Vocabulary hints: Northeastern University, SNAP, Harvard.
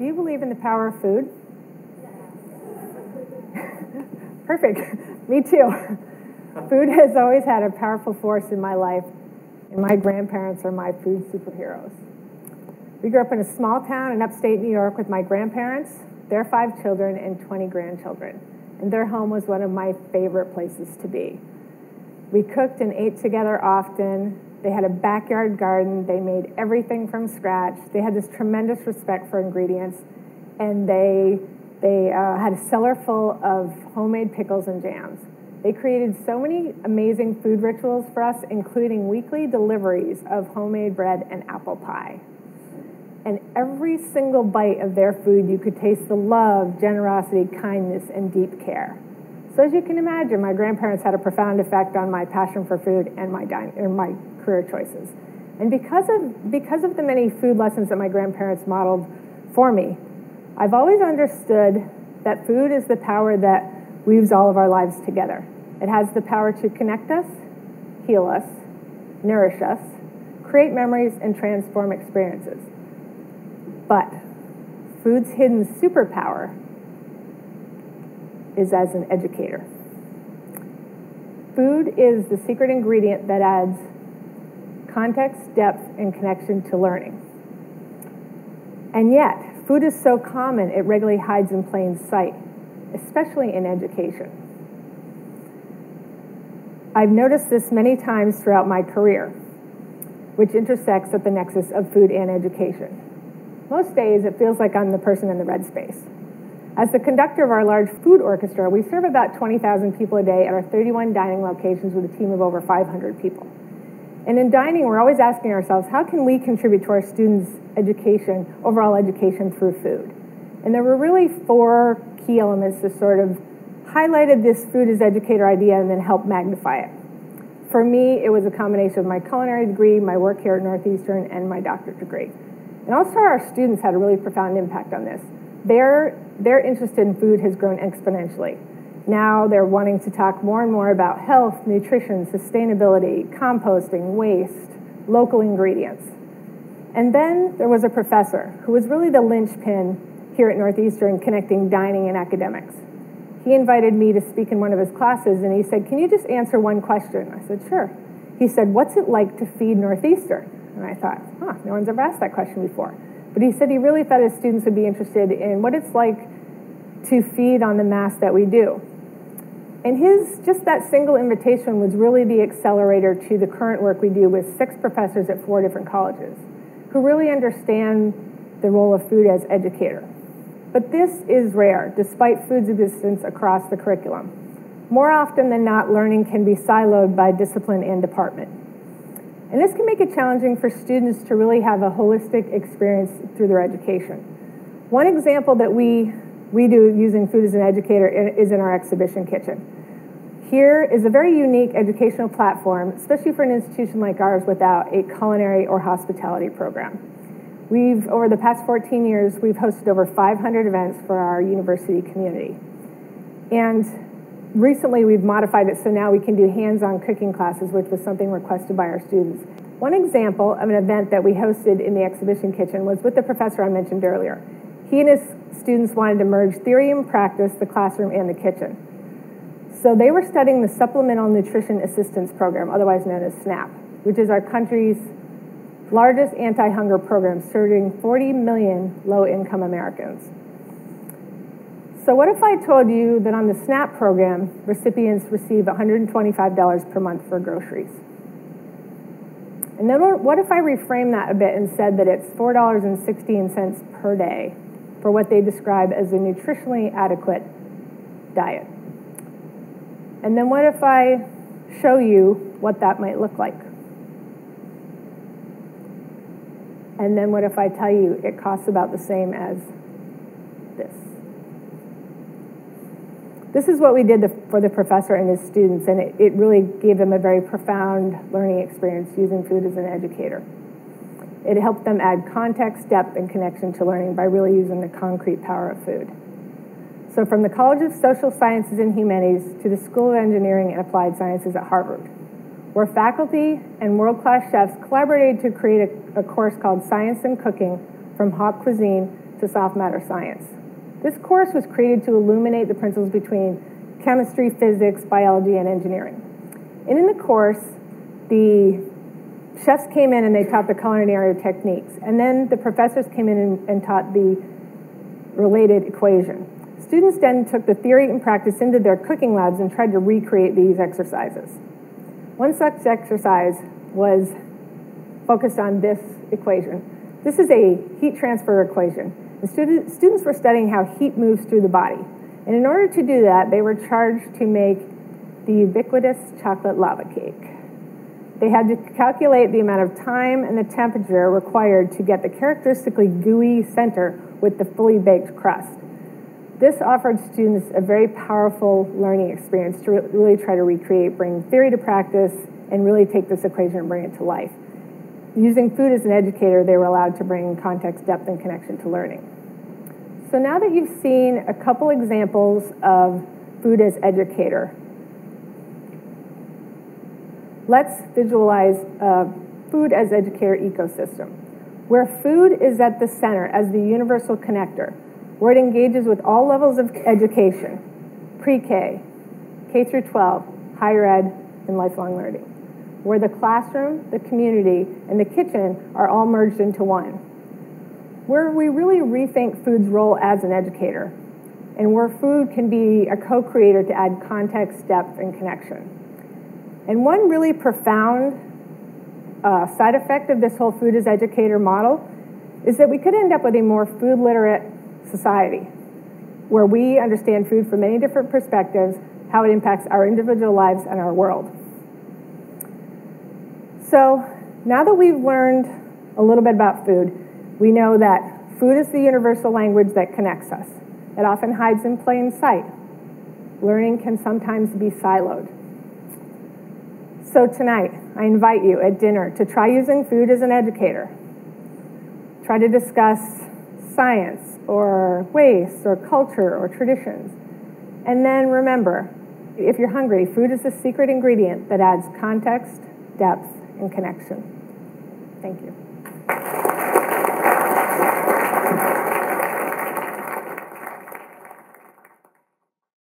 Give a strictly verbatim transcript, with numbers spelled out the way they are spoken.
do you believe in the power of food? Perfect. Me too. Food has always had a powerful force in my life, and my grandparents are my food superheroes. We grew up in a small town in upstate New York with my grandparents, their five children, and twenty grandchildren. And their home was one of my favorite places to be. We cooked and ate together often. They had a backyard garden. They made everything from scratch. They had this tremendous respect for ingredients, and they They uh, had a cellar full of homemade pickles and jams. They created so many amazing food rituals for us, including weekly deliveries of homemade bread and apple pie. And every single bite of their food, you could taste the love, generosity, kindness, and deep care. So as you can imagine, my grandparents had a profound effect on my passion for food and my, din or my career choices. And because of, because of the many food lessons that my grandparents modeled for me, I've always understood that food is the power that weaves all of our lives together. It has the power to connect us, heal us, nourish us, create memories, and transform experiences. But food's hidden superpower is as an educator. Food is the secret ingredient that adds context, depth, and connection to learning. And yet, food is so common, it regularly hides in plain sight, especially in education. I've noticed this many times throughout my career, which intersects at the nexus of food and education. Most days, it feels like I'm the person in the red space. As the conductor of our large food orchestra, we serve about twenty thousand people a day at our thirty-one dining locations with a team of over five hundred people. And in dining, we're always asking ourselves, how can we contribute to our students' education, overall education, through food? And there were really four key elements that sort of highlighted this food as educator idea and then helped magnify it. For me, it was a combination of my culinary degree, my work here at Northeastern, and my doctorate degree. And also our students had a really profound impact on this. Their, their interest in food has grown exponentially. Now they're wanting to talk more and more about health, nutrition, sustainability, composting, waste, local ingredients. And then there was a professor who was really the linchpin here at Northeastern connecting dining and academics. He invited me to speak in one of his classes, and he said, "Can you just answer one question?" I said, "Sure." He said, "What's it like to feed Northeastern?" And I thought, huh, no one's ever asked that question before. But he said he really thought his students would be interested in what it's like to feed on the mass that we do. And his, just that single invitation was really the accelerator to the current work we do with six professors at four different colleges who really understand the role of food as educator. But this is rare, despite food's existence across the curriculum. More often than not, learning can be siloed by discipline and department. And this can make it challenging for students to really have a holistic experience through their education. One example that we We do using food as an educator is in our exhibition kitchen. Here is a very unique educational platform, especially for an institution like ours without a culinary or hospitality program. We've, over the past fourteen years, we've hosted over five hundred events for our university community. And recently we've modified it so now we can do hands-on cooking classes, which was something requested by our students. One example of an event that we hosted in the exhibition kitchen was with the professor I mentioned earlier. He and his students wanted to merge theory and practice, the classroom and the kitchen. So they were studying the Supplemental Nutrition Assistance Program, otherwise known as SNAP, which is our country's largest anti-hunger program, serving forty million low-income Americans. So what if I told you that on the SNAP program, recipients receive one hundred twenty-five dollars per month for groceries? And then what if I reframe that a bit and said that it's four dollars and sixteen cents per day for what they describe as a nutritionally adequate diet? And then what if I show you what that might look like? And then what if I tell you it costs about the same as this? This is what we did for the professor and his students, and it, it really gave them a very profound learning experience using food as an educator. It helped them add context, depth, and connection to learning by really using the concrete power of food. So from the College of Social Sciences and Humanities to the School of Engineering and Applied Sciences at Harvard, where faculty and world-class chefs collaborated to create a, a course called Science and Cooking from Hot Cuisine to soft matter science. This course was created to illuminate the principles between chemistry, physics, biology, and engineering. And in the course, the chefs came in and they taught the culinary techniques. And then the professors came in and, and taught the related equation. Students then took the theory and practice into their cooking labs and tried to recreate these exercises. One such exercise was focused on this equation. This is a heat transfer equation. The student, students were studying how heat moves through the body. And in order to do that, they were charged to make the ubiquitous chocolate lava cake. They had to calculate the amount of time and the temperature required to get the characteristically gooey center with the fully baked crust. This offered students a very powerful learning experience to really try to recreate, bring theory to practice, and really take this equation and bring it to life. Using food as an educator, they were allowed to bring context, depth, and connection to learning. So now that you've seen a couple examples of food as educator, let's visualize a food as educator ecosystem, where food is at the center as the universal connector, where it engages with all levels of education, pre-K, K through twelve, higher ed, and lifelong learning, where the classroom, the community, and the kitchen are all merged into one, where we really rethink food's role as an educator, and where food can be a co-creator to add context, depth, and connection. And one really profound uh, side effect of this whole food as educator model is that we could end up with a more food literate society, where we understand food from many different perspectives, how it impacts our individual lives and our world. So now that we've learned a little bit about food, we know that food is the universal language that connects us. It often hides in plain sight. Learning can sometimes be siloed. So tonight, I invite you at dinner to try using food as an educator. Try to discuss science or waste or culture or traditions. And then remember, if you're hungry, food is the secret ingredient that adds context, depth, and connection. Thank you.